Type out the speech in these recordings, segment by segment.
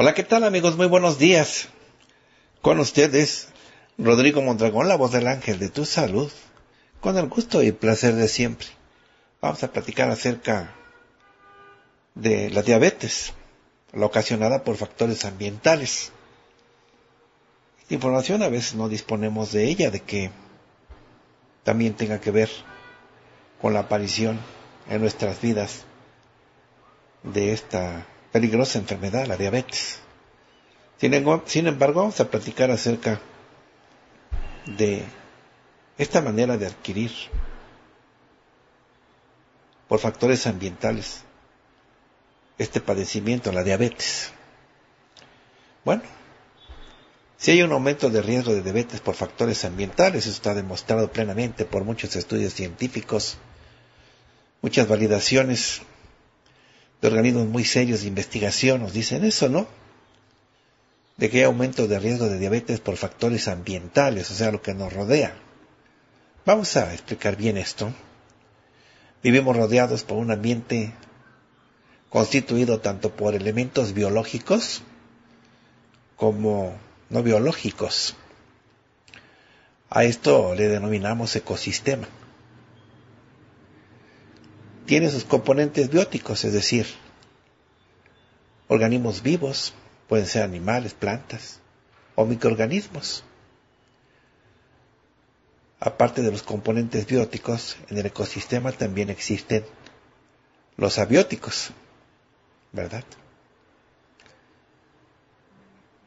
Hola, ¿qué tal amigos? Muy buenos días. Con ustedes, Rodrigo Mondragón, la voz del ángel de tu salud, con el gusto y el placer de siempre. Vamos a platicar acerca de la diabetes, la ocasionada por factores ambientales. Esta información a veces no disponemos de ella, de que también tenga que ver con la aparición en nuestras vidas de esta peligrosa enfermedad, la diabetes. Sin embargo, vamos a platicar acerca de esta manera de adquirir por factores ambientales este padecimiento, la diabetes. Bueno, si hay un aumento de riesgo de diabetes por factores ambientales, eso está demostrado plenamente por muchos estudios científicos, muchas validaciones de organismos muy serios de investigación nos dicen eso, ¿no? De que hay aumento de riesgo de diabetes por factores ambientales, o sea, lo que nos rodea. Vamos a explicar bien esto. Vivimos rodeados por un ambiente constituido tanto por elementos biológicos como no biológicos. A esto le denominamos ecosistema. Tiene sus componentes bióticos, es decir, organismos vivos, pueden ser animales, plantas o microorganismos. Aparte de los componentes bióticos, en el ecosistema también existen los abióticos, ¿verdad?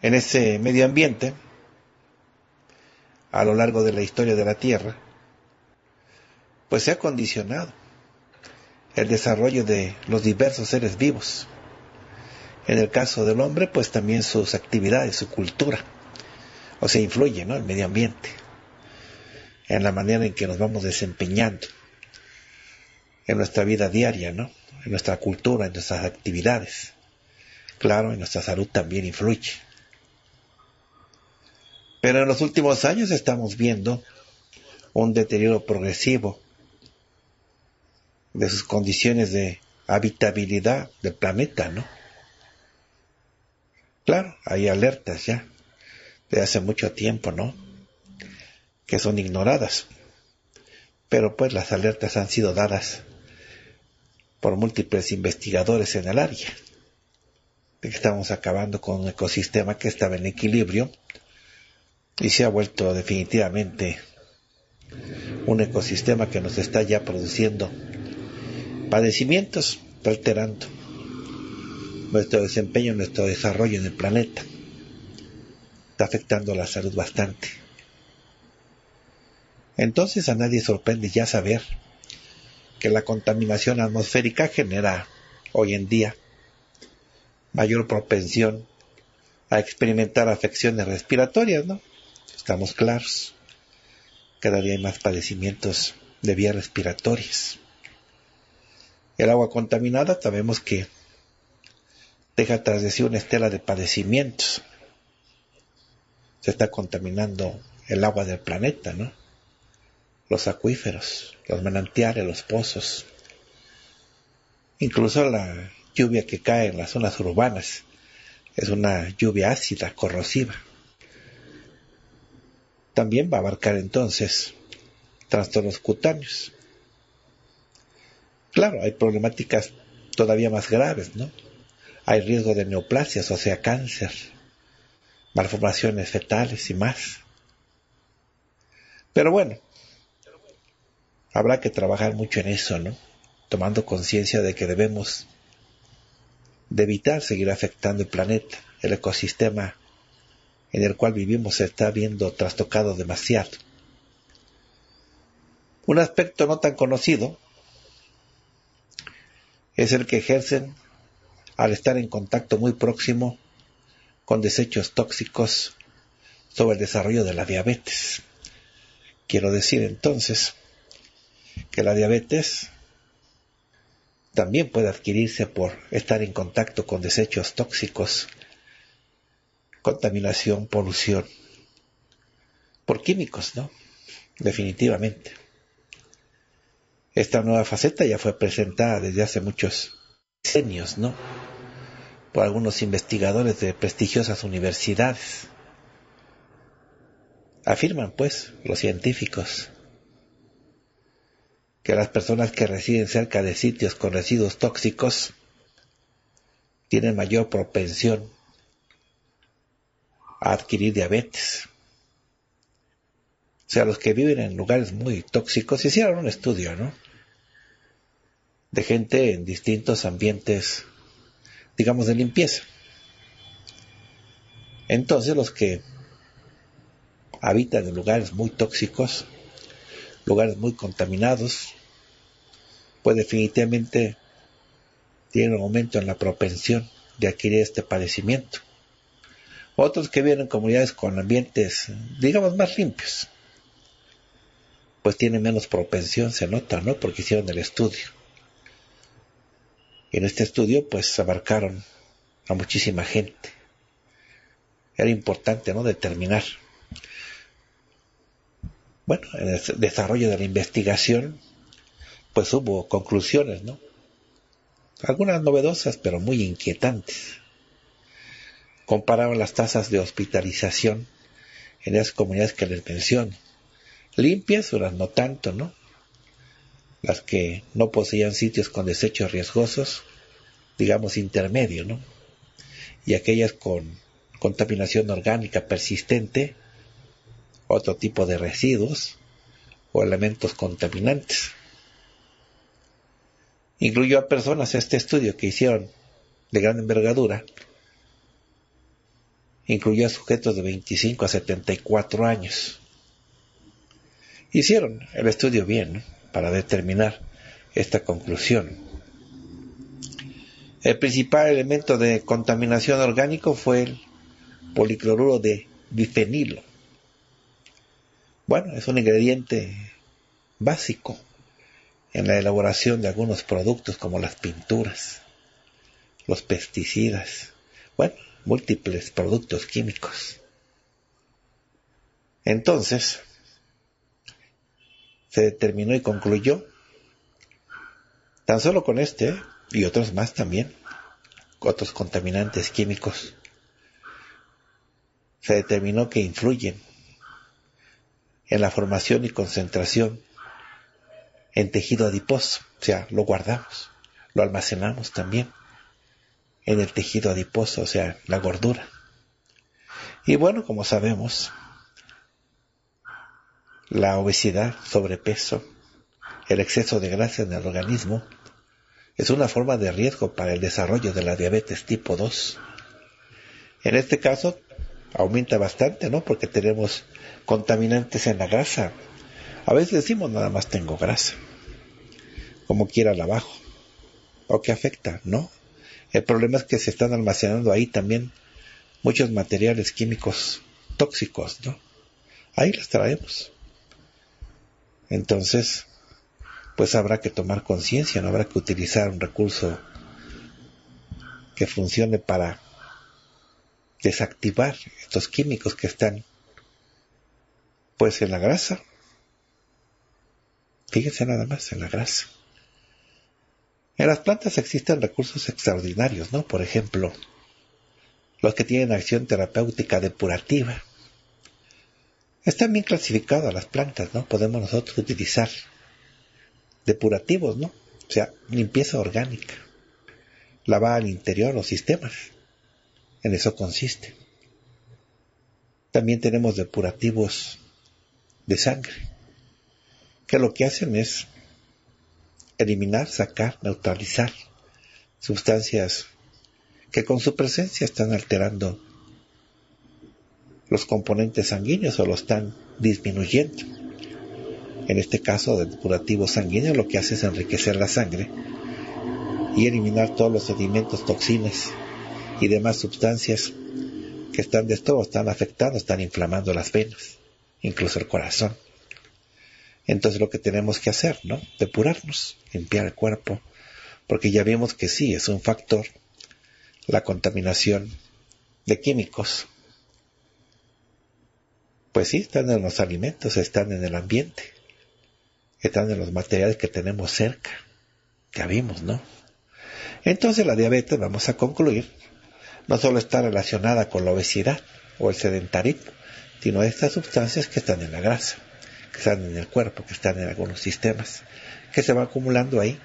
En ese medio ambiente, a lo largo de la historia de la Tierra, pues se ha condicionado el desarrollo de los diversos seres vivos. En el caso del hombre, pues también sus actividades, su cultura, o sea, influye, ¿no?, el medio ambiente, en la manera en que nos vamos desempeñando en nuestra vida diaria, ¿no?, en nuestra cultura, en nuestras actividades. Claro, en nuestra salud también influye. Pero en los últimos años estamos viendo un deterioro progresivo de sus condiciones de habitabilidad del planeta, ¿no? Claro, hay alertas ya, de hace mucho tiempo, ¿no?, que son ignoradas. Pero pues las alertas han sido dadas por múltiples investigadores en el área, de que estamos acabando con un ecosistema que estaba en equilibrio y se ha vuelto definitivamente un ecosistema que nos está ya produciendo padecimientos, está alterando nuestro desempeño, nuestro desarrollo en el planeta. Está afectando la salud bastante. Entonces a nadie sorprende ya saber que la contaminación atmosférica genera hoy en día mayor propensión a experimentar afecciones respiratorias, ¿no? Estamos claros. Cada día hay más padecimientos de vías respiratorias. El agua contaminada sabemos que deja tras de sí una estela de padecimientos. Se está contaminando el agua del planeta, ¿no? Los acuíferos, los manantiales, los pozos. Incluso la lluvia que cae en las zonas urbanas es una lluvia ácida, corrosiva. También va a abarcar entonces trastornos cutáneos. Claro, hay problemáticas todavía más graves, ¿no? Hay riesgo de neoplasias, o sea, cáncer, malformaciones fetales y más. Pero bueno, habrá que trabajar mucho en eso, ¿no? Tomando conciencia de que debemos de evitar seguir afectando el planeta. El ecosistema en el cual vivimos se está viendo trastocado demasiado. Un aspecto no tan conocido es el que ejercen al estar en contacto muy próximo con desechos tóxicos sobre el desarrollo de la diabetes. Quiero decir entonces que la diabetes también puede adquirirse por estar en contacto con desechos tóxicos, contaminación, polución, por químicos, ¿no? Definitivamente. Esta nueva faceta ya fue presentada desde hace muchos decenios, ¿no? Por algunos investigadores de prestigiosas universidades. Afirman, pues, los científicos, que las personas que residen cerca de sitios con residuos tóxicos tienen mayor propensión a adquirir diabetes. O sea, los que viven en lugares muy tóxicos, hicieron un estudio, ¿no? De gente en distintos ambientes, digamos, de limpieza. Entonces, los que habitan en lugares muy tóxicos, lugares muy contaminados, pues definitivamente tienen un aumento en la propensión de adquirir este padecimiento. Otros que viven en comunidades con ambientes, digamos, más limpios, pues tienen menos propensión, se nota, ¿no? Porque hicieron el estudio. En este estudio, pues, abarcaron a muchísima gente. Era importante, ¿no?, determinar. Bueno, en el desarrollo de la investigación, pues hubo conclusiones, ¿no? Algunas novedosas, pero muy inquietantes. Comparaban las tasas de hospitalización en esas comunidades que les menciono. Limpias, unas no tanto, ¿no? Las que no poseían sitios con desechos riesgosos, digamos intermedio, ¿no? Y aquellas con contaminación orgánica persistente, otro tipo de residuos o elementos contaminantes. Incluyó a personas este estudio que hicieron de gran envergadura. Incluyó a sujetos de 25 a 74 años. Hicieron el estudio bien, ¿no?, para determinar esta conclusión. El principal elemento de contaminación orgánico fue el policloruro de bifenilo. Bueno, es un ingrediente básico en la elaboración de algunos productos como las pinturas, los pesticidas, bueno, múltiples productos químicos. Entonces, se determinó y concluyó, tan solo con este y otros más también, otros contaminantes químicos, se determinó que influyen en la formación y concentración en tejido adiposo. O sea, lo guardamos, lo almacenamos también en el tejido adiposo, o sea, la gordura. Y bueno, como sabemos, la obesidad, sobrepeso, el exceso de grasa en el organismo es una forma de riesgo para el desarrollo de la diabetes tipo 2. En este caso, aumenta bastante, ¿no? Porque tenemos contaminantes en la grasa. A veces decimos, nada más tengo grasa, como quiera la bajo. ¿O qué afecta? No. El problema es que se están almacenando ahí también muchos materiales químicos tóxicos, ¿no? Ahí los traemos. Entonces, pues habrá que tomar conciencia, no habrá que utilizar un recurso que funcione para desactivar estos químicos que están, pues, en la grasa. Fíjense nada más, en la grasa. En las plantas existen recursos extraordinarios, ¿no? Por ejemplo, los que tienen acción terapéutica depurativa. Están bien clasificadas las plantas, ¿no? Podemos nosotros utilizar depurativos, ¿no? O sea, limpieza orgánica. Lavar al interior los sistemas. En eso consiste. También tenemos depurativos de sangre, que lo que hacen es eliminar, sacar, neutralizar sustancias que con su presencia están alterando los componentes sanguíneos o lo están disminuyendo. en este caso del curativo sanguíneo, lo que hace es enriquecer la sangre y eliminar todos los sedimentos, toxinas y demás sustancias que están de estómago, están afectando, están inflamando las venas, incluso el corazón. Entonces lo que tenemos que hacer, ¿no? Depurarnos, limpiar el cuerpo, porque ya vimos que sí, es un factor la contaminación de químicos. Pues sí, están en los alimentos, están en el ambiente, están en los materiales que tenemos cerca. Ya vimos, ¿no? Entonces la diabetes, vamos a concluir, no solo está relacionada con la obesidad o el sedentarismo, sino estas sustancias que están en la grasa, que están en el cuerpo, que están en algunos sistemas, que se va acumulando ahí.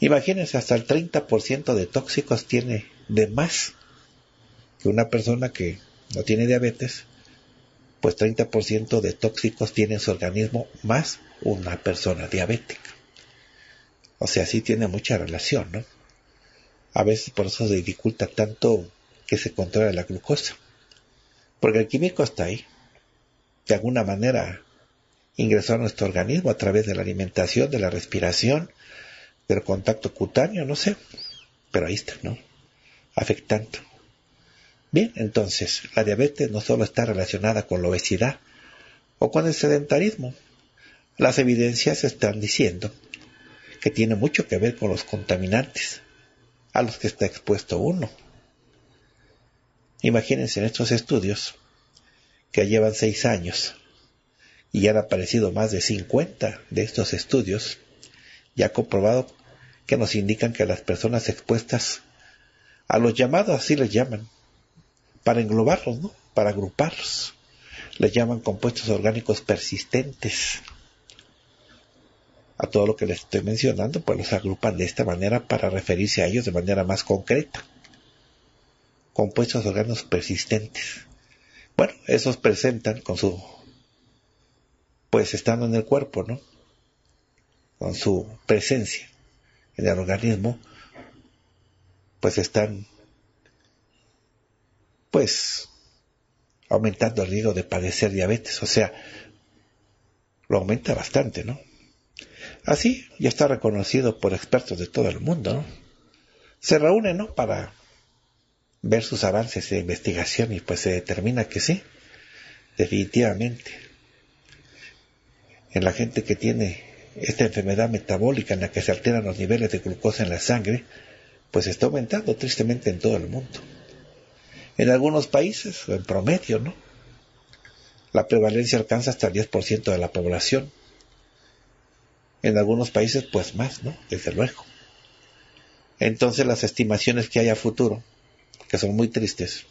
Imagínense, hasta el 30% de tóxicos tiene de más que una persona que no tiene diabetes. Pues 30% de tóxicos tiene en su organismo más una persona diabética. O sea, sí tiene mucha relación, ¿no? A veces por eso se dificulta tanto que se controle la glucosa. Porque el químico está ahí. De alguna manera ingresó a nuestro organismo a través de la alimentación, de la respiración, del contacto cutáneo, no sé. Pero ahí está, ¿no? Afectando. Bien, entonces, la diabetes no solo está relacionada con la obesidad o con el sedentarismo. Las evidencias están diciendo que tiene mucho que ver con los contaminantes a los que está expuesto uno. Imagínense en estos estudios que llevan 6 años y ya han aparecido más de 50 de estos estudios, ya comprobado que nos indican que las personas expuestas a los llamados, así les llaman, para englobarlos, ¿no? Para agruparlos. Les llaman compuestos orgánicos persistentes. A todo lo que les estoy mencionando, pues los agrupan de esta manera para referirse a ellos de manera más concreta. Compuestos orgánicos persistentes. Bueno, esos presentan con su... pues estando en el cuerpo, ¿no? Con su presencia en el organismo, pues están... pues aumentando el riesgo de padecer diabetes, o sea, lo aumenta bastante, ¿no? Así ya está reconocido por expertos de todo el mundo, ¿no? Se reúnen, ¿no?, para ver sus avances de investigación y pues se determina que sí, definitivamente. En la gente que tiene esta enfermedad metabólica en la que se alteran los niveles de glucosa en la sangre, pues está aumentando tristemente en todo el mundo. En algunos países, en promedio, ¿no?, la prevalencia alcanza hasta el 10% de la población. En algunos países, pues más, ¿no?, desde luego. Entonces, las estimaciones que hay a futuro, que son muy tristes,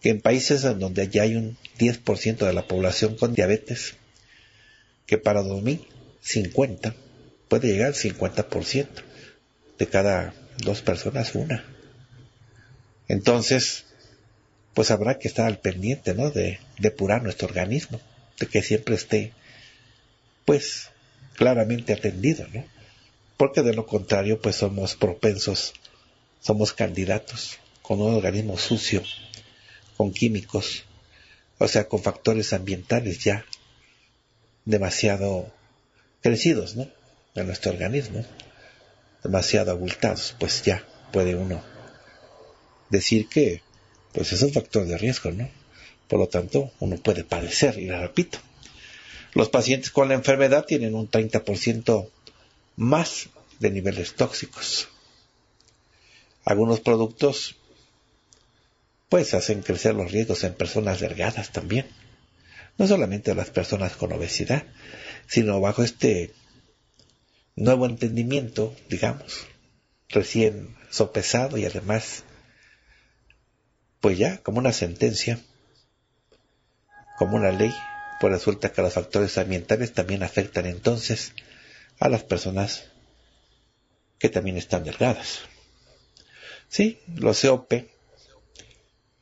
que en países en donde ya hay un 10% de la población con diabetes, que para 2050 puede llegar al 50%, de cada 2 personas, 1. Entonces... pues habrá que estar al pendiente, ¿no?, de depurar nuestro organismo, de que siempre esté, pues, claramente atendido, ¿no? Porque de lo contrario, pues somos propensos, somos candidatos con un organismo sucio, con químicos, o sea, con factores ambientales ya demasiado crecidos, ¿no?, en nuestro organismo, demasiado abultados, pues ya puede uno decir que pues es un factor de riesgo, ¿no? Por lo tanto, uno puede padecer, y les repito, los pacientes con la enfermedad tienen un 30% más de niveles tóxicos. Algunos productos, pues, hacen crecer los riesgos en personas delgadas también. No solamente las personas con obesidad, sino bajo este nuevo entendimiento, digamos, recién sopesado y además... pues ya, como una sentencia, como una ley, pues resulta que los factores ambientales también afectan entonces a las personas que también están delgadas. Sí, los COP,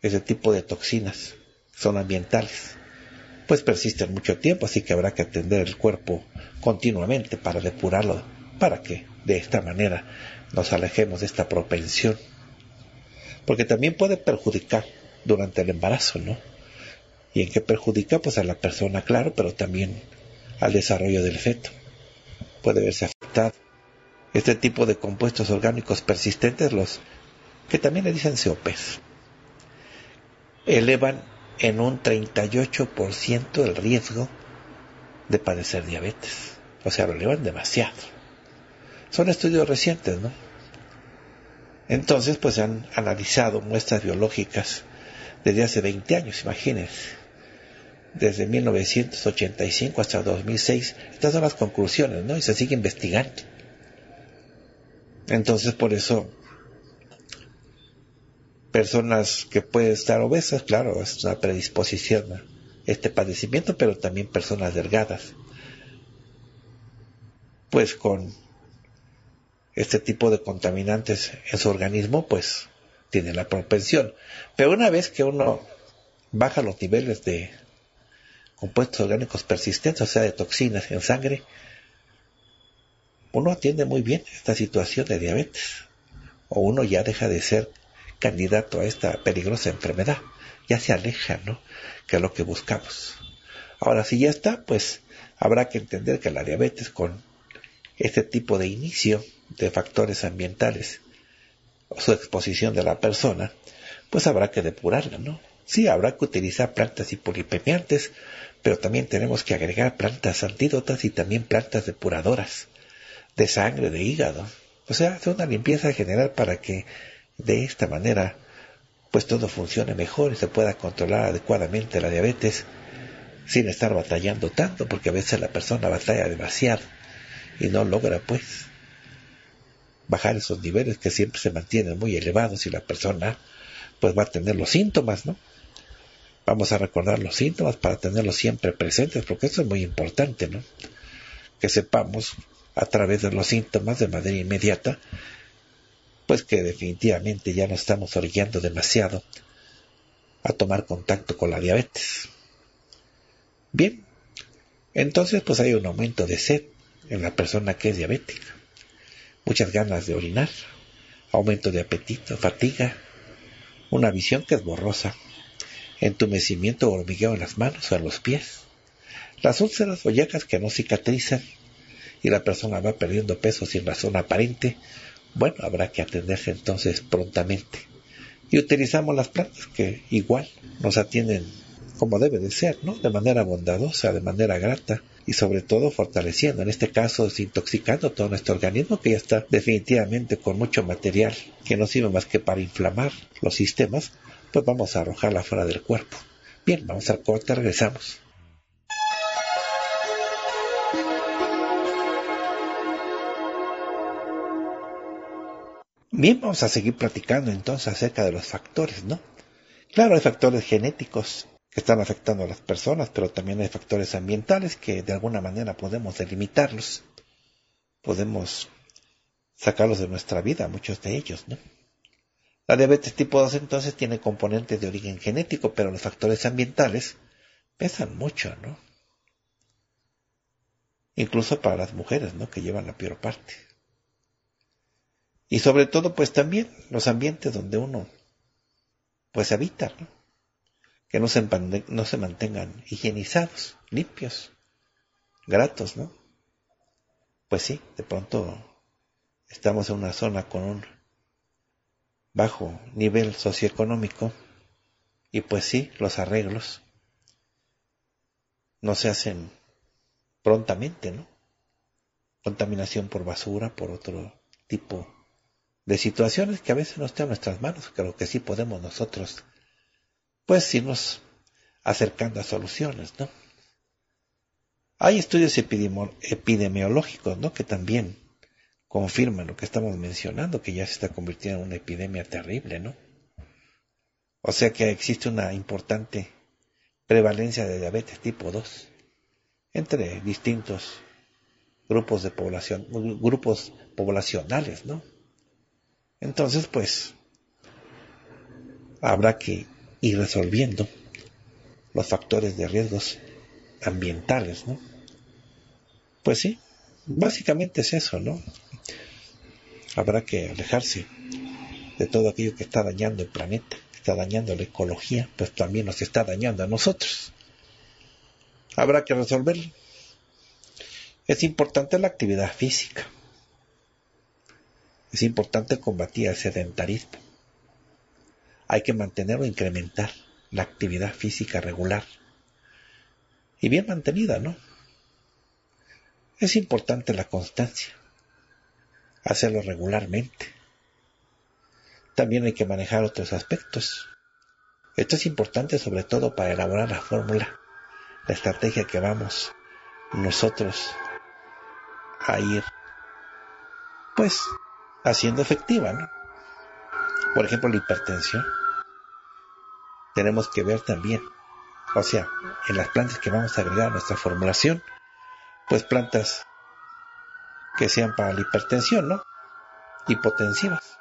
ese tipo de toxinas, son ambientales, pues persisten mucho tiempo, así que habrá que atender el cuerpo continuamente para depurarlo, para que de esta manera nos alejemos de esta propensión. Porque también puede perjudicar durante el embarazo, ¿no? ¿Y en qué perjudica? Pues a la persona, claro, pero también al desarrollo del feto. Puede verse afectado. Este tipo de compuestos orgánicos persistentes, los que también le dicen COPs, elevan en un 38% el riesgo de padecer diabetes. O sea, lo elevan demasiado. Son estudios recientes, ¿no? Entonces, pues se han analizado muestras biológicas desde hace 20 años, imagínense. Desde 1985 hasta 2006. Estas son las conclusiones, ¿no? Y se sigue investigando. Entonces, por eso, personas que pueden estar obesas, claro, es una predisposición a este padecimiento, pero también personas delgadas, pues con este tipo de contaminantes en su organismo, pues tienen la propensión. Pero una vez que uno baja los niveles de compuestos orgánicos persistentes, o sea, de toxinas en sangre, uno atiende muy bien esta situación de diabetes, o uno ya deja de ser candidato a esta peligrosa enfermedad, ya se aleja, ¿no?, que es lo que buscamos. Ahora, si ya está, pues habrá que entender que la diabetes, con este tipo de inicio de factores ambientales o su exposición de la persona, pues habrá que depurarla, ¿no? Sí, habrá que utilizar plantas hipolipemiantes, pero también tenemos que agregar plantas antídotas y también plantas depuradoras de sangre, de hígado. O sea, hacer una limpieza general para que de esta manera, pues todo funcione mejor y se pueda controlar adecuadamente la diabetes sin estar batallando tanto, porque a veces la persona batalla demasiado y no logra, pues, bajar esos niveles que siempre se mantienen muy elevados y la persona, pues, va a tener los síntomas, ¿no? Vamos a recordar los síntomas para tenerlos siempre presentes, porque eso es muy importante, ¿no? Que sepamos a través de los síntomas de manera inmediata, pues que definitivamente ya nos estamos orillando demasiado a tomar contacto con la diabetes. Bien, entonces pues hay un aumento de sed en la persona que es diabética, muchas ganas de orinar, aumento de apetito, fatiga, una visión que es borrosa, entumecimiento o hormigueo en las manos o en los pies, las úlceras o llagas que no cicatrizan y la persona va perdiendo peso sin razón aparente. Bueno, habrá que atenderse entonces prontamente. Y utilizamos las plantas que igual nos atienden como debe de ser, ¿no? De manera bondadosa, de manera grata y sobre todo fortaleciendo, en este caso desintoxicando todo nuestro organismo que ya está definitivamente con mucho material que no sirve más que para inflamar los sistemas, pues vamos a arrojarla fuera del cuerpo. Bien, vamos al corte, regresamos. Bien, vamos a seguir platicando entonces acerca de los factores, ¿no? Claro, hay factores genéticos que están afectando a las personas, pero también hay factores ambientales que de alguna manera podemos delimitarlos. Podemos sacarlos de nuestra vida, muchos de ellos, ¿no? La diabetes tipo 2 entonces tiene componentes de origen genético, pero los factores ambientales pesan mucho, ¿no? Incluso para las mujeres, ¿no?, que llevan la peor parte. Y sobre todo, pues también los ambientes donde uno, pues habita, ¿no? Que no se mantengan higienizados, limpios, gratos, ¿no? Pues sí, de pronto estamos en una zona con un bajo nivel socioeconómico y pues sí, los arreglos no se hacen prontamente, ¿no? Contaminación por basura, por otro tipo de situaciones que a veces no están en nuestras manos, que lo que sí podemos nosotros, pues irnos acercando a soluciones, ¿no? Hay estudios epidemiológicos, ¿no?, que también confirman lo que estamos mencionando, que ya se está convirtiendo en una epidemia terrible, ¿no? O sea que existe una importante prevalencia de diabetes tipo 2 entre distintos grupos de población, grupos poblacionales, ¿no? Entonces, pues, habrá que ir resolviendo los factores de riesgos ambientales, ¿no? Pues sí, básicamente es eso, ¿no? Habrá que alejarse de todo aquello que está dañando el planeta, que está dañando la ecología, pues también nos está dañando a nosotros. Habrá que resolverlo. Es importante la actividad física. Es importante combatir el sedentarismo. Hay que mantener o incrementar la actividad física regular. Y bien mantenida, ¿no? Es importante la constancia. Hacerlo regularmente. También hay que manejar otros aspectos. Esto es importante sobre todo para elaborar la fórmula, la estrategia que vamos nosotros a ir, pues, haciendo efectiva, ¿no? Por ejemplo, la hipertensión. Tenemos que ver también, o sea, en las plantas que vamos a agregar a nuestra formulación, pues plantas que sean para la hipertensión, ¿no? Hipotensivas.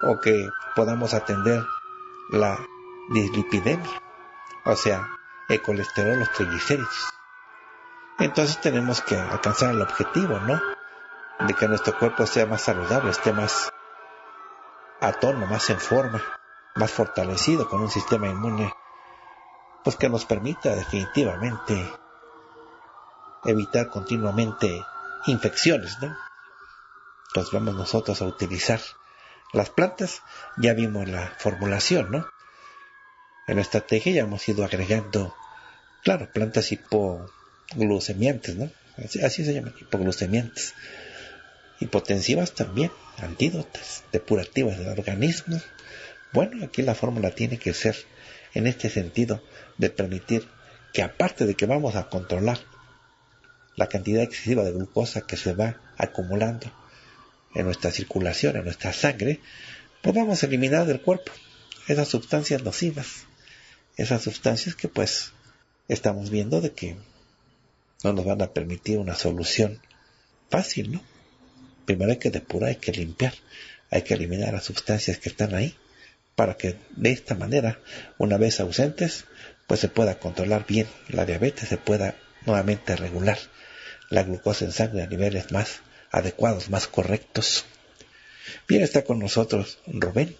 O que podamos atender la dislipidemia, o sea, el colesterol, los triglicéridos. Entonces tenemos que alcanzar el objetivo, ¿no? De que nuestro cuerpo sea más saludable, esté más a tono, más en forma, más fortalecido, con un sistema inmune, pues que nos permita definitivamente evitar continuamente infecciones, ¿no? Entonces vamos nosotros a utilizar las plantas. Ya vimos la formulación, ¿no? En la estrategia ya hemos ido agregando, claro, plantas hipoglucemiantes, ¿no? Así se llaman, hipoglucemiantes. Hipotensivas también, antídotas, depurativas del organismo. Bueno, aquí la fórmula tiene que ser en este sentido de permitir que, aparte de que vamos a controlar la cantidad excesiva de glucosa que se va acumulando en nuestra circulación, en nuestra sangre, pues vamos a eliminar del cuerpo esas sustancias nocivas, esas sustancias que pues estamos viendo de que no nos van a permitir una solución fácil, ¿no? Primero hay que depurar, hay que limpiar, hay que eliminar las sustancias que están ahí, para que de esta manera, una vez ausentes, pues se pueda controlar bien la diabetes, se pueda nuevamente regular la glucosa en sangre a niveles más adecuados, más correctos. Bien, está con nosotros Rubén,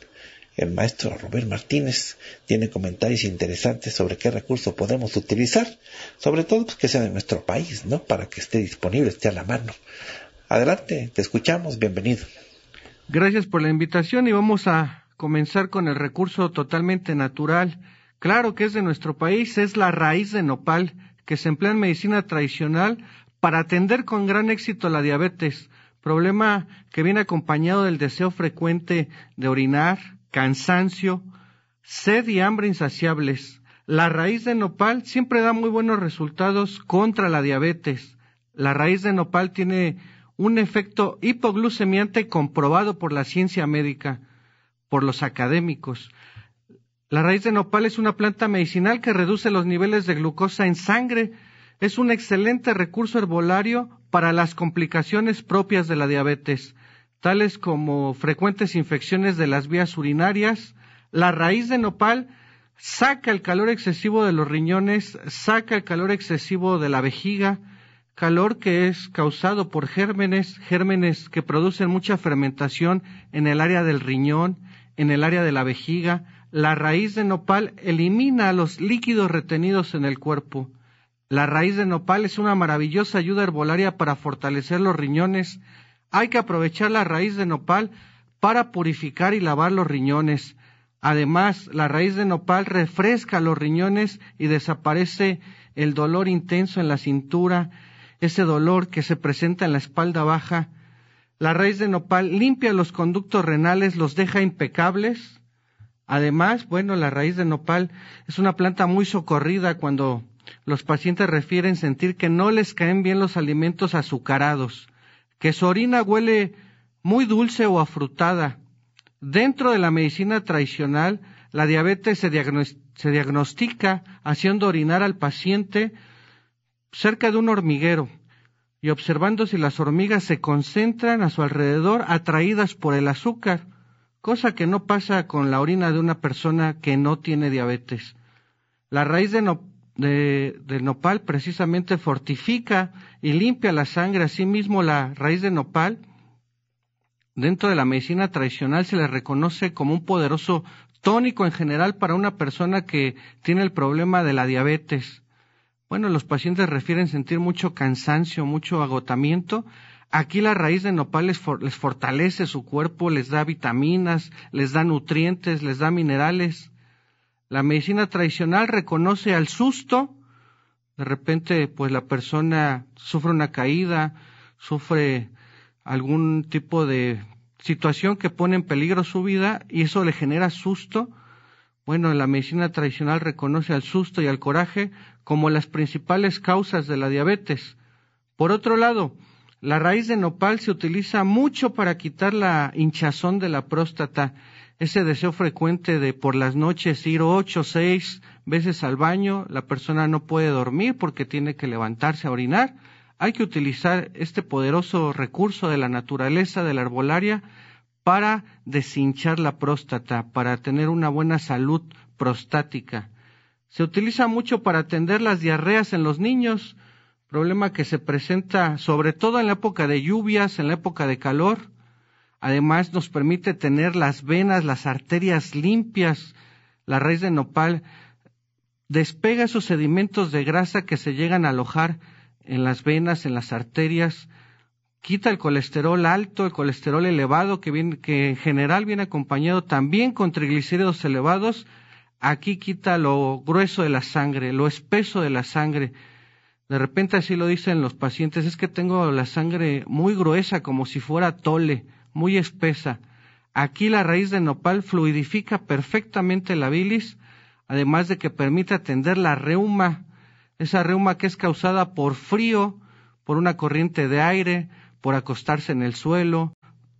el maestro Rubén Martínez. Tiene comentarios interesantes sobre qué recursos podemos utilizar, sobre todo pues, que sea de nuestro país, ¿no? Para que esté disponible, esté a la mano. Adelante, te escuchamos, bienvenido. Gracias por la invitación y vamos a comenzar con el recurso totalmente natural. Claro que es de nuestro país, es la raíz de nopal, que se emplea en medicina tradicional para atender con gran éxito la diabetes, problema que viene acompañado del deseo frecuente de orinar, cansancio, sed y hambre insaciables. La raíz de nopal siempre da muy buenos resultados contra la diabetes. La raíz de nopal tiene un efecto hipoglucemiante comprobado por la ciencia médica, por los académicos. La raíz de nopal es una planta medicinal que reduce los niveles de glucosa en sangre. Es un excelente recurso herbolario para las complicaciones propias de la diabetes, tales como frecuentes infecciones de las vías urinarias. La raíz de nopal saca el calor excesivo de los riñones, saca el calor excesivo de la vejiga, calor que es causado por gérmenes que producen mucha fermentación en el área del riñón, en el área de la vejiga. La raíz de nopal elimina los líquidos retenidos en el cuerpo. La raíz de nopal es una maravillosa ayuda herbolaria para fortalecer los riñones. Hay que aprovechar la raíz de nopal para purificar y lavar los riñones. Además, la raíz de nopal refresca los riñones y desaparece el dolor intenso en la cintura, ese dolor que se presenta en la espalda baja. La raíz de nopal limpia los conductos renales, los deja impecables. Además, bueno, la raíz de nopal es una planta muy socorrida cuando los pacientes refieren sentir que no les caen bien los alimentos azucarados, que su orina huele muy dulce o afrutada. Dentro de la medicina tradicional, la diabetes se diagnostica haciendo orinar al paciente cerca de un hormiguero y observando si las hormigas se concentran a su alrededor atraídas por el azúcar, cosa que no pasa con la orina de una persona que no tiene diabetes. La raíz del nopal precisamente fortifica y limpia la sangre. Asimismo, la raíz de nopal, dentro de la medicina tradicional, se le reconoce como un poderoso tónico en general para una persona que tiene el problema de la diabetes. Bueno, los pacientes refieren sentir mucho cansancio, mucho agotamiento. Aquí la raíz de nopal les fortalece su cuerpo, les da vitaminas, les da nutrientes, les da minerales. La medicina tradicional reconoce al susto. De repente, pues la persona sufre una caída, sufre algún tipo de situación que pone en peligro su vida y eso le genera susto. Bueno, la medicina tradicional reconoce al susto y al coraje como las principales causas de la diabetes. Por otro lado, la raíz de nopal se utiliza mucho para quitar la hinchazón de la próstata, ese deseo frecuente de por las noches ir 8 o 6 veces al baño, la persona no puede dormir porque tiene que levantarse a orinar. Hay que utilizar este poderoso recurso de la naturaleza, de la herbolaria, para deshinchar la próstata, para tener una buena salud prostática. Se utiliza mucho para atender las diarreas en los niños, problema que se presenta sobre todo en la época de lluvias, en la época de calor. Además, nos permite tener las venas, las arterias limpias. La raíz de nopal despega esos sedimentos de grasa que se llegan a alojar en las venas, en las arterias. Quita el colesterol alto, el colesterol elevado, que en general viene acompañado también con triglicéridos elevados. Aquí quita lo grueso de la sangre, lo espeso de la sangre. De repente así lo dicen los pacientes, es que tengo la sangre muy gruesa, como si fuera tole, muy espesa. Aquí la raíz de nopal fluidifica perfectamente la bilis, además de que permite atender la reuma, esa reuma que es causada por frío, por una corriente de aire, por acostarse en el suelo,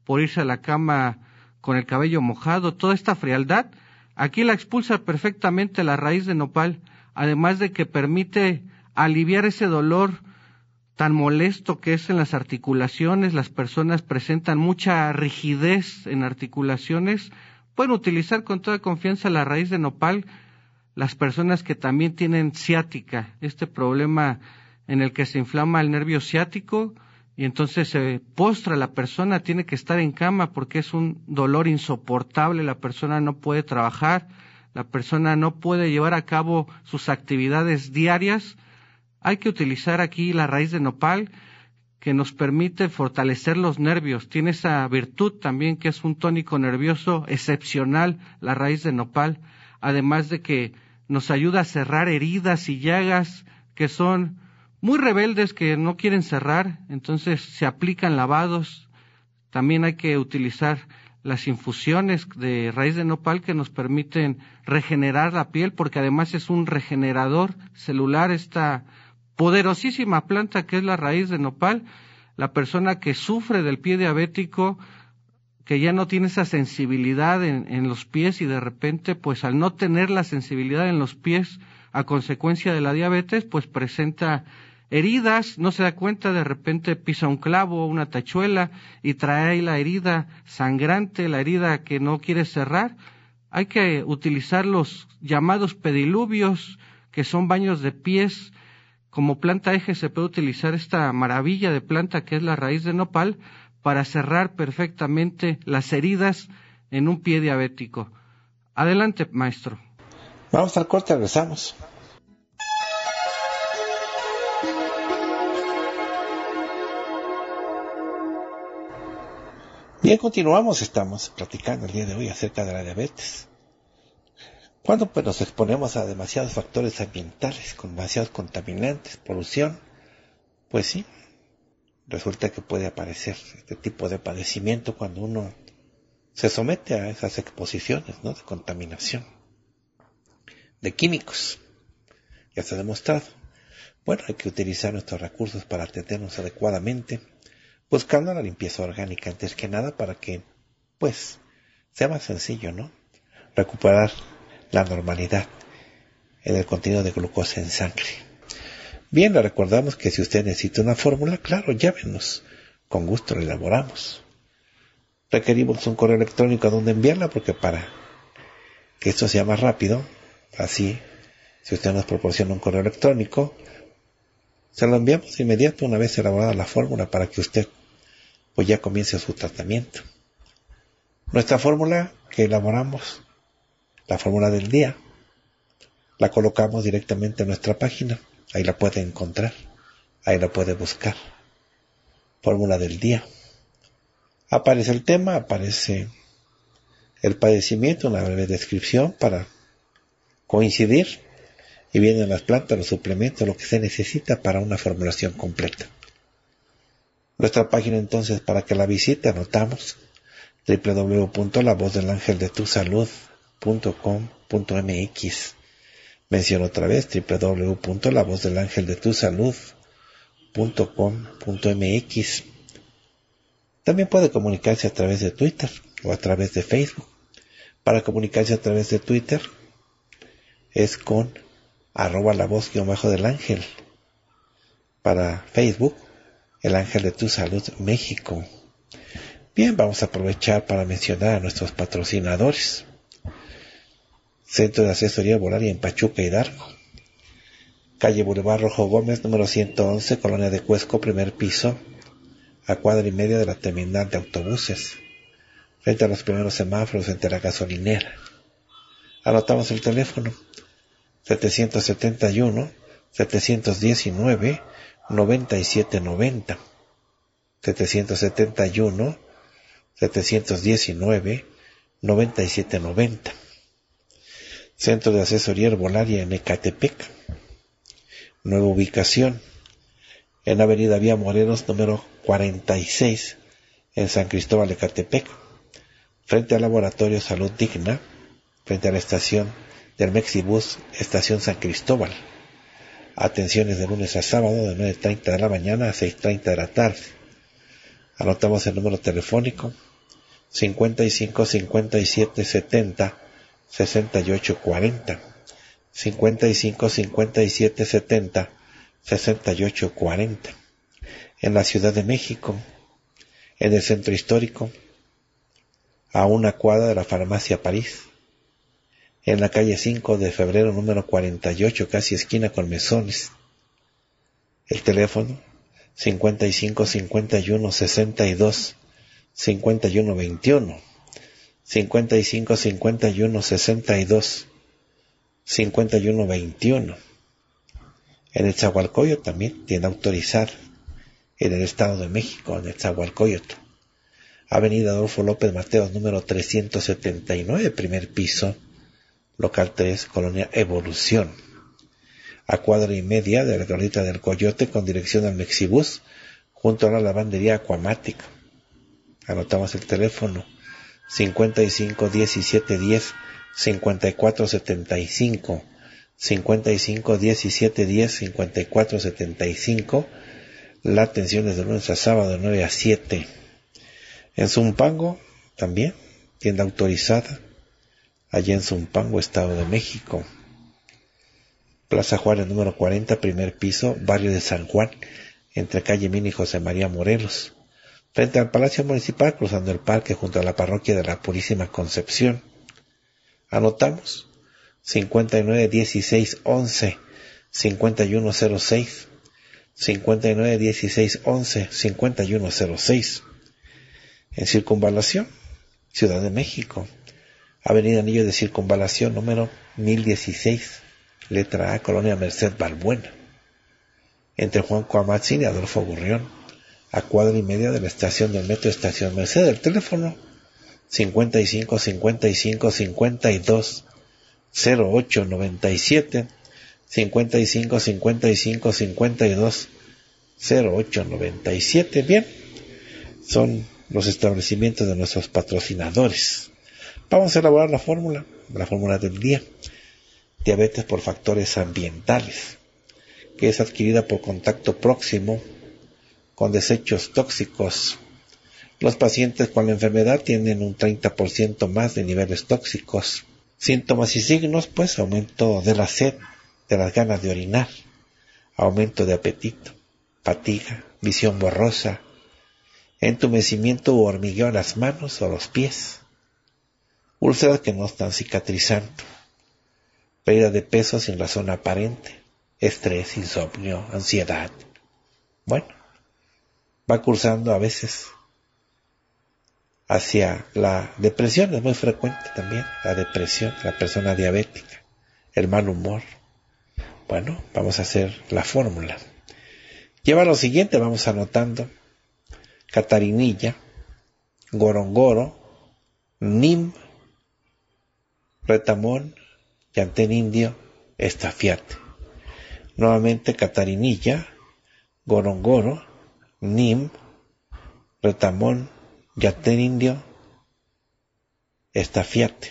por irse a la cama con el cabello mojado, toda esta frialdad, aquí la expulsa perfectamente la raíz de nopal, además de que permite aliviar ese dolor tan molesto que es en las articulaciones. Las personas presentan mucha rigidez en articulaciones. Pueden utilizar con toda confianza la raíz de nopal las personas que también tienen ciática, este problema en el que se inflama el nervio ciático y entonces se postra la persona, tiene que estar en cama porque es un dolor insoportable, la persona no puede trabajar, la persona no puede llevar a cabo sus actividades diarias. Hay que utilizar aquí la raíz de nopal que nos permite fortalecer los nervios. Tiene esa virtud también que es un tónico nervioso excepcional, la raíz de nopal. Además de que nos ayuda a cerrar heridas y llagas que son muy rebeldes, que no quieren cerrar. Entonces se aplican lavados. También hay que utilizar las infusiones de raíz de nopal que nos permiten regenerar la piel porque además es un regenerador celular esta poderosísima planta que es la raíz de nopal. La persona que sufre del pie diabético, que ya no tiene esa sensibilidad en los pies y de repente, pues al no tener la sensibilidad en los pies a consecuencia de la diabetes, pues presenta heridas, no se da cuenta, de repente pisa un clavo, una tachuela y trae la herida sangrante, la herida que no quiere cerrar. Hay que utilizar los llamados pediluvios, que son baños de pies. Como planta eje se puede utilizar esta maravilla de planta que es la raíz de nopal para cerrar perfectamente las heridas en un pie diabético. Adelante, maestro. Vamos al corte, regresamos. Bien, continuamos. Estamos platicando el día de hoy acerca de la diabetes. Cuando pues nos exponemos a demasiados factores ambientales, con demasiados contaminantes, polución, pues sí, resulta que puede aparecer este tipo de padecimiento cuando uno se somete a esas exposiciones, ¿no?, de contaminación, de químicos. Ya se ha demostrado. Bueno, hay que utilizar nuestros recursos para atendernos adecuadamente, buscando la limpieza orgánica antes que nada para que, pues, sea más sencillo, ¿no?, recuperar la normalidad en el contenido de glucosa en sangre. Bien, le recordamos que si usted necesita una fórmula, claro, llámenos, con gusto la elaboramos. Requerimos un correo electrónico a donde enviarla porque para que esto sea más rápido, así, si usted nos proporciona un correo electrónico, se lo enviamos de inmediato una vez elaborada la fórmula para que usted pues ya comience su tratamiento. Nuestra fórmula que elaboramos, la fórmula del día, la colocamos directamente en nuestra página Ahí la puede encontrar, ahí la puede buscar. Fórmula del día. Aparece el tema, aparece el padecimiento, una breve descripción para coincidir, y vienen las plantas, los suplementos, lo que se necesita para una formulación completa. Nuestra página entonces para que la visite, anotamos www.lavozdelangeldetusalud.com.mx. Menciono otra vez www.lavozdelangeldetusalud.com.mx. También puede comunicarse a través de Twitter o a través de Facebook. Para comunicarse a través de Twitter es con @lavoz_del ángel. Para Facebook, El Ángel de tu Salud México. Bien, vamos a aprovechar para mencionar a nuestros patrocinadores. Centro de Asesoría Volaria en Pachuca, Hidalgo. Calle Boulevard Rojo Gómez, número 111, Colonia de Cuesco, primer piso, a cuadra y media de la terminal de autobuses, frente a los primeros semáforos entre la gasolinera. Anotamos el teléfono 771-719-9790. 771-719-9790. Centro de Asesoría Herbolaria en Ecatepec. Nueva ubicación en Avenida Vía Morelos, número 46, en San Cristóbal, Ecatepec, frente al Laboratorio Salud Digna, frente a la estación del Mexibus, Estación San Cristóbal. Atenciones de lunes a sábado, de 9:30 de la mañana a 6:30 de la tarde. Anotamos el número telefónico 55 57 70 68 40. 55 57 70 68 40. En la Ciudad de México, en el Centro Histórico, a una cuadra de la Farmacia París, en la calle 5 de febrero, número 48, casi esquina con Mesones. El teléfono 55 51 62 51 21. 55 51 62 51 21. En el Zahualcóyotl también, tienda autorizada en el Estado de México, en el Zahualcóyotl, Avenida Adolfo López Mateos, número 379, primer piso, local 3, Colonia Evolución, a cuadra y media de la Glorieta del Coyote, con dirección al Mexibus, junto a la lavandería Acuamática. Anotamos el teléfono 55 17 10 54 75. 55 17 10 54 75. La atención es de lunes a sábado de 9 a 7. En Zumpango también, tienda autorizada allá en Zumpango, Estado de México, Plaza Juárez, número 40, primer piso, barrio de San Juan, entre calle Mina y José María Morelos, frente al Palacio Municipal, cruzando el parque, junto a la parroquia de la Purísima Concepción. Anotamos 59 16 11. 5106. 59 16 11. 5106. En Circunvalación, Ciudad de México, Avenida Anillo de Circunvalación, número 1016, letra A, Colonia Merced Balbuena, entre Juan Coamatzin y Adolfo Gurrión, a cuadra y media de la estación del metro Estación Merced. El teléfono 55 55 52 0897. 55 55 52 0897. Bien, son los establecimientos de nuestros patrocinadores. Vamos a elaborar la fórmula del día. Diabetes por factores ambientales, que es adquirida por contacto próximo con desechos tóxicos. Los pacientes con la enfermedad tienen un 30% más de niveles tóxicos. Síntomas y signos, pues, aumento de la sed, de las ganas de orinar, aumento de apetito, fatiga, visión borrosa, entumecimiento u hormigueo en las manos o los pies, úlceras que no están cicatrizando, pérdida de peso sin razón aparente, estrés, insomnio, ansiedad. Bueno, va cursando a veces hacia la depresión, es muy frecuente también la depresión, la persona diabética, el mal humor, Bueno, vamos a hacer la fórmula. Lleva lo siguiente, vamos anotando: catarinilla, gorongoro, nim, retamón, llantén indio, estafiate. Nuevamente catarinilla, gorongoro, nim, retamón, llantén indio, estafiate.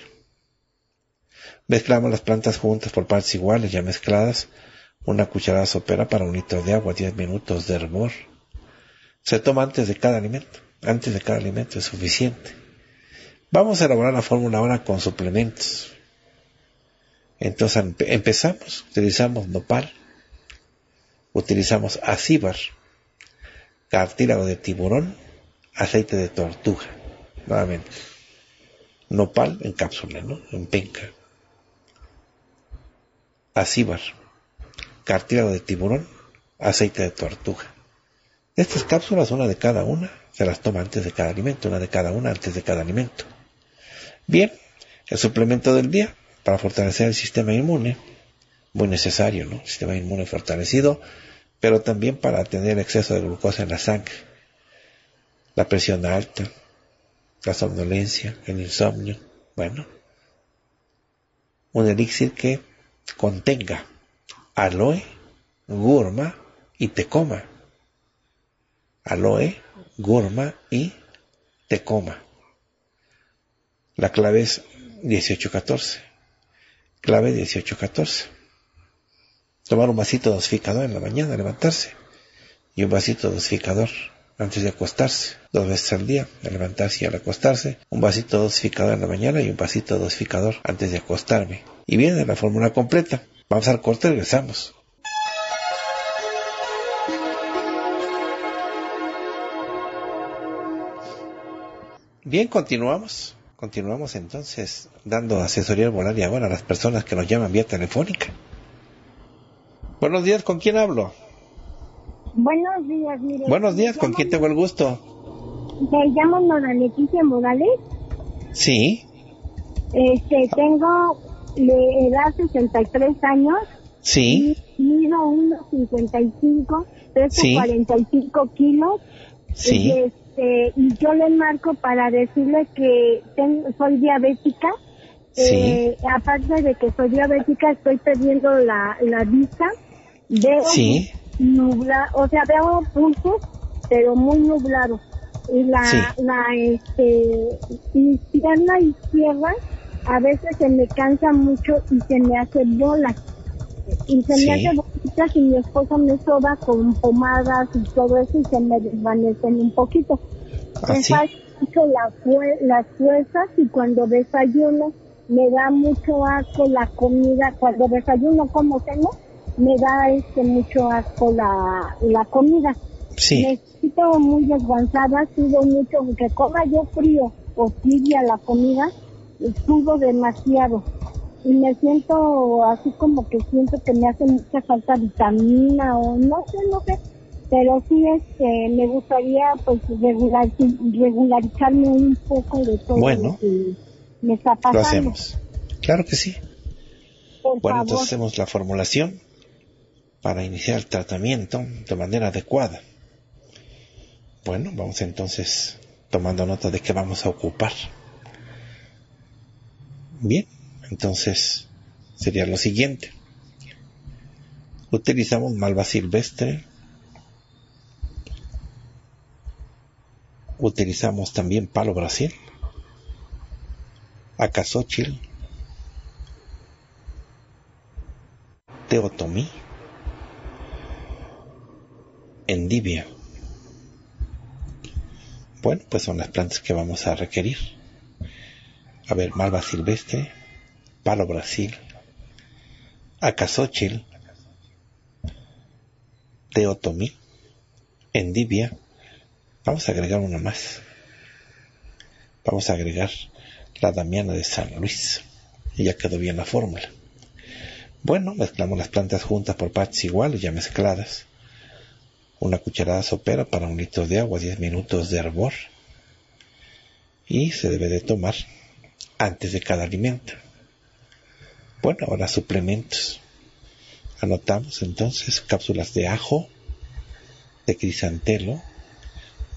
Mezclamos las plantas juntas por partes iguales, ya mezcladas. Una cucharada sopera para un litro de agua, 10 minutos de hervor. Se toma antes de cada alimento. Antes de cada alimento es suficiente. Vamos a elaborar la fórmula ahora con suplementos. Entonces empezamos. Utilizamos nopal. Utilizamos acíbar, cartílago de tiburón, aceite de tortuga. Nuevamente. Nopal en cápsula, ¿no? En penca. Acíbar, cartílago de tiburón, aceite de tortuga. Estas cápsulas, una de cada una, se las toma antes de cada alimento, una de cada una antes de cada alimento. Bien, el suplemento del día para fortalecer el sistema inmune, muy necesario, ¿no? Sistema inmune fortalecido, pero también para tener exceso de glucosa en la sangre, la presión alta, la somnolencia, el insomnio. Bueno, un elixir que contenga aloe, gurma y tecoma. Aloe, gurma y tecoma. La clave es 1814. Clave 1814. Tomar un vasito dosificador en la mañana, levantarse. Y un vasito dosificador antes de acostarse. 2 veces al día, al levantarse y al acostarse. Un vasito dosificador en la mañana y un vasito dosificador antes de acostarme. Y viene la fórmula completa. Vamos al corte y regresamos. Bien, continuamos. Continuamos entonces dando asesoría herbolaria ahora a las personas que nos llaman vía telefónica. Buenos días, ¿con quién hablo? Buenos días, mire. Buenos días, ¿con quién tengo el gusto? Te llamo Nora Leticia Morales. Sí. Tengo... de edad 63 años. Sí. Mido 1.55, peso 45 kilos. Sí. Y yo le marco para decirle que soy diabética. Sí. Aparte de que soy diabética, estoy perdiendo la vista. Veo nublado, o sea, veo puntos, pero muy nublados. Y mi pierna izquierda a veces se me cansa mucho y se me hace bolas. Y se me hace bolitas y mi esposa me soba con pomadas y todo eso y se me desvanecen un poquito. Me falta mucho las fuerzas y cuando desayuno me da mucho asco la comida. Cuando desayuno como ceno, me da mucho asco la comida. Sí. Me siento muy desguanzada, sudo mucho, aunque coma yo frío o tibia la comida. Subo demasiado y me siento así como que siento que me hace mucha falta vitamina o no sé, pero sí me gustaría pues regularizarme un poco de todo lo que me está pasando. Lo hacemos, claro que sí. Por favor. Entonces hacemos la formulación para iniciar el tratamiento de manera adecuada. Bueno, vamos entonces tomando nota de qué vamos a ocupar. Bien, entonces sería lo siguiente. Utilizamos malva silvestre. Utilizamos también palo brasil, acasóchil, teotomí, endivia. Bueno, pues son las plantas que vamos a requerir. A ver, malva silvestre, palo brasil, acasóchil, teotomí, endivia. Vamos a agregar una más. Vamos a agregar la damiana de San Luis. Y ya quedó bien la fórmula. Bueno, mezclamos las plantas juntas por partes iguales, ya mezcladas. Una cucharada sopera para un litro de agua, 10 minutos de hervor. Y se debe de tomar antes de cada alimento. Bueno, ahora suplementos. Anotamos entonces cápsulas de ajo, de crisantelo,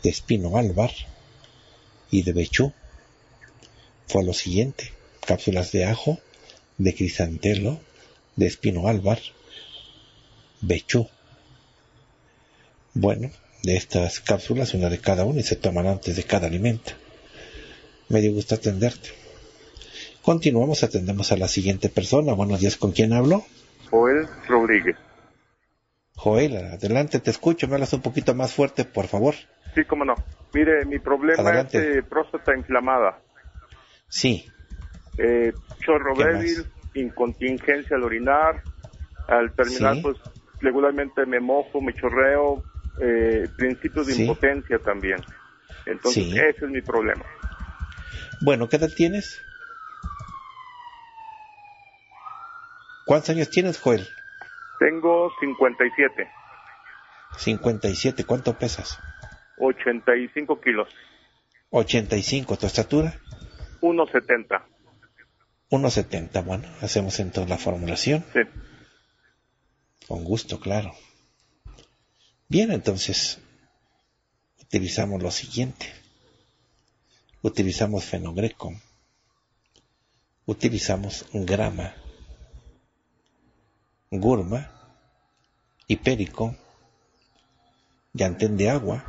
de espino albar y de bechú. Fue lo siguiente: cápsulas de ajo, de crisantelo, de espino albar, bechú. Bueno, de estas cápsulas, una de cada una, y se toman antes de cada alimento. Me dio gusto atenderte. Continuamos, atendemos a la siguiente persona. Buenos días, ¿con quién hablo? Joel Rodríguez. Joel, adelante, te escucho. Me hablas un poquito más fuerte, por favor. Sí, cómo no. Mire, mi problema adelante. Es de próstata inflamada. Sí. Chorro débil, incontingencia al orinar. Al terminar, sí, pues regularmente me mojo, me chorreo. Principios de, sí, impotencia también. Entonces, sí, ese es mi problema. Bueno, ¿qué edad tienes? ¿Cuántos años tienes, Joel? Tengo 57. 57, ¿cuánto pesas? 85 kilos. 85, ¿tu estatura? 1,70. 1,70, bueno, hacemos entonces la formulación. Sí. Con gusto, claro. Bien, entonces, utilizamos lo siguiente. Utilizamos fenogreco. Utilizamos grama, gurma, hipérico, llantén de agua,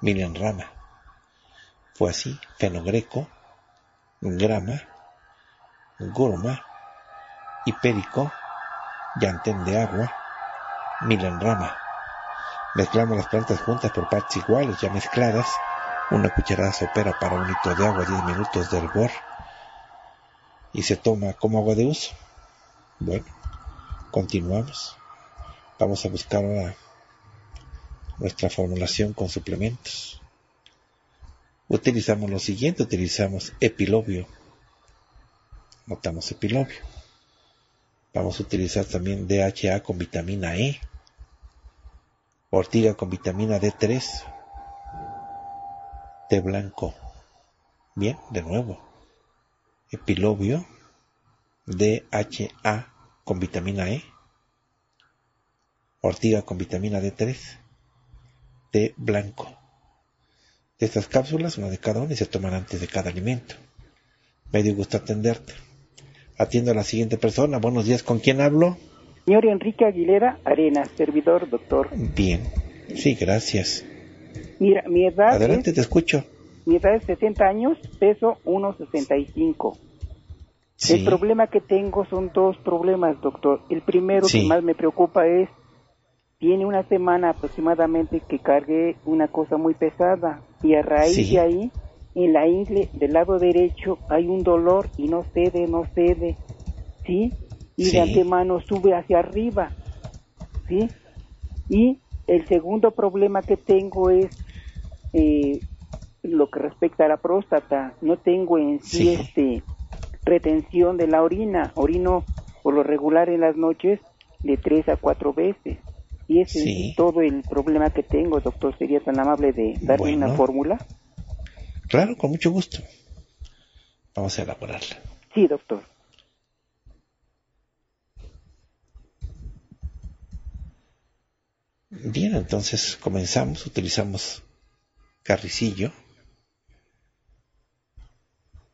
milenrama. Fue así: fenogreco, grama, gurma, hipérico, llantén de agua, milenrama. Mezclamos las plantas juntas por partes iguales, ya mezcladas. Una cucharada sopera para un litro de agua, 10 minutos de hervor, y se toma como agua de uso. Bueno, continuamos. Vamos a buscar ahora nuestra formulación con suplementos. Utilizamos lo siguiente, utilizamos epilobio. Notamos epilobio. Vamos a utilizar también DHA con vitamina E, ortiga con vitamina D3, té blanco. Bien, de nuevo, epilobio, DHA con vitamina E, ortiga con vitamina D3, té blanco. De estas cápsulas, una de cada una, y se toman antes de cada alimento. Me dio gusto atenderte. Atiendo a la siguiente persona. Buenos días, ¿con quién hablo? Señor Enrique Aguilera Arenas, servidor, doctor. Bien, sí, gracias. Mira, mi edad... Adelante, te escucho. Mi edad es 60 años, peso 1,65. Sí. El problema que tengo son dos problemas, doctor. El primero, sí, que más me preocupa es, tiene una semana aproximadamente que cargué una cosa muy pesada, y a raíz, sí, de ahí, en la ingle del lado derecho hay un dolor y no cede, ¿sí? Y, sí, de antemano sube hacia arriba, ¿sí? Y el segundo problema que tengo es lo que respecta a la próstata. No tengo en sí, sí, retención de la orina. Orino por lo regular en las noches de 3 a 4 veces. Y ese, sí, es todo el problema que tengo, doctor. ¿Sería tan amable de darme, bueno, una fórmula? Claro, con mucho gusto. Vamos a elaborarla. Sí, doctor. Bien, entonces comenzamos. Utilizamos carricillo.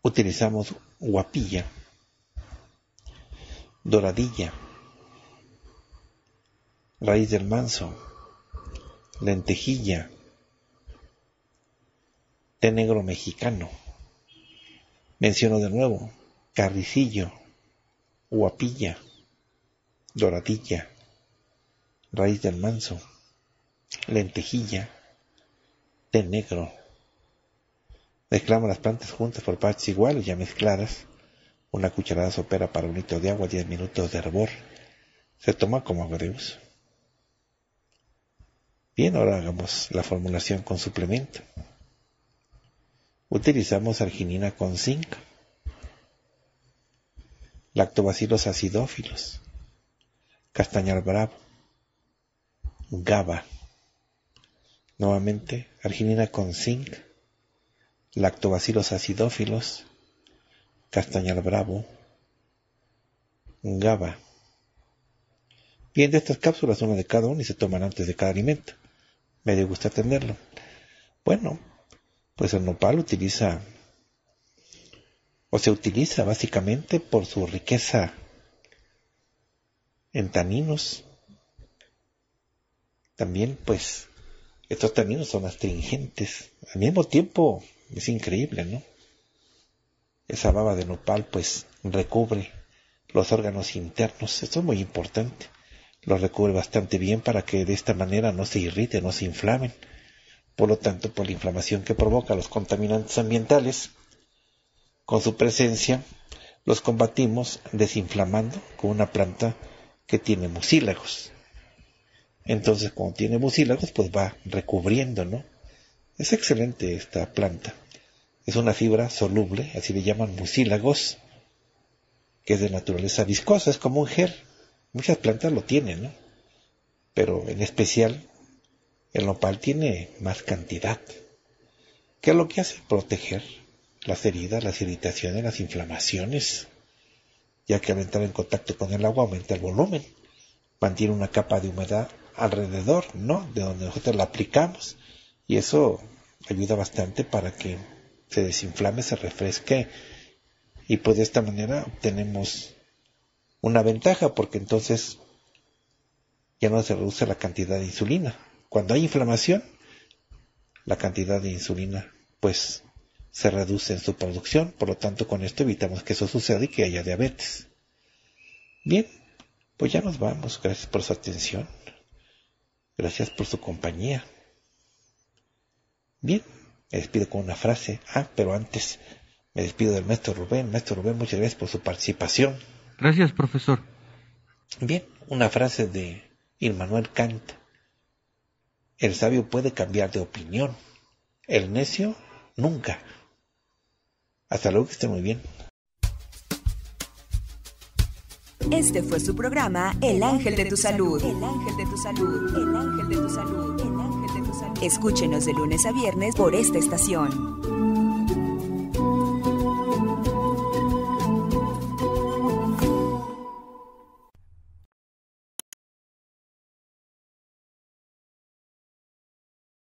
Utilizamos guapilla, doradilla, raíz del manso, lentejilla, té negro mexicano. Menciono de nuevo: carricillo, guapilla, doradilla, raíz del manso, lentejilla, té negro. Mezclamos las plantas juntas por partes iguales, ya mezcladas. Una cucharada sopera para un litro de agua, 10 minutos de hervor. Se toma como agua de uso. Bien, ahora hagamos la formulación con suplemento. Utilizamos arginina con zinc, lactobacilos acidófilos, castañar bravo, GABA. Nuevamente, arginina con zinc, lactobacilos acidófilos, castañar bravo, GABA. Bien, de estas cápsulas, una de cada una, y se toman antes de cada alimento. Me gusta tenerlo. Bueno, pues el nopal se utiliza básicamente por su riqueza en taninos. También, pues, estos taninos son astringentes. Al mismo tiempo, es increíble, ¿no? Esa baba de nopal, pues, recubre los órganos internos. Esto es muy importante. Los recubre bastante bien para que de esta manera no se irriten, no se inflamen. Por lo tanto, por la inflamación que provoca los contaminantes ambientales, con su presencia los combatimos desinflamando con una planta que tiene mucílagos. Entonces, cuando tiene mucílagos, pues va recubriendo, ¿no? Es excelente esta planta. Es una fibra soluble, así le llaman mucílagos, que es de naturaleza viscosa, es como un gel. Muchas plantas lo tienen, ¿no? Pero en especial, el nopal tiene más cantidad. ¿Qué es lo que hace? Proteger las heridas, las irritaciones, las inflamaciones, ya que al entrar en contacto con el agua aumenta el volumen, mantiene una capa de humedad alrededor, ¿no?, de donde nosotros la aplicamos, y eso ayuda bastante para que se desinflame, se refresque, y pues de esta manera obtenemos una ventaja, porque entonces ya no se reduce la cantidad de insulina. Cuando hay inflamación, la cantidad de insulina pues se reduce en su producción, por lo tanto con esto evitamos que eso suceda y que haya diabetes. Bien, pues ya nos vamos. Gracias por su atención, gracias por su compañía. Bien, me despido con una frase, pero antes me despido del maestro Rubén. Maestro Rubén, muchas gracias por su participación. Gracias, profesor. Bien, una frase de Immanuel Kant: el sabio puede cambiar de opinión, el necio nunca. Hasta luego, que esté muy bien. Este fue su programa El Ángel de tu Salud. El Ángel de tu Salud. El Ángel de tu Salud. El Ángel de tu Salud. Escúchenos de lunes a viernes por esta estación.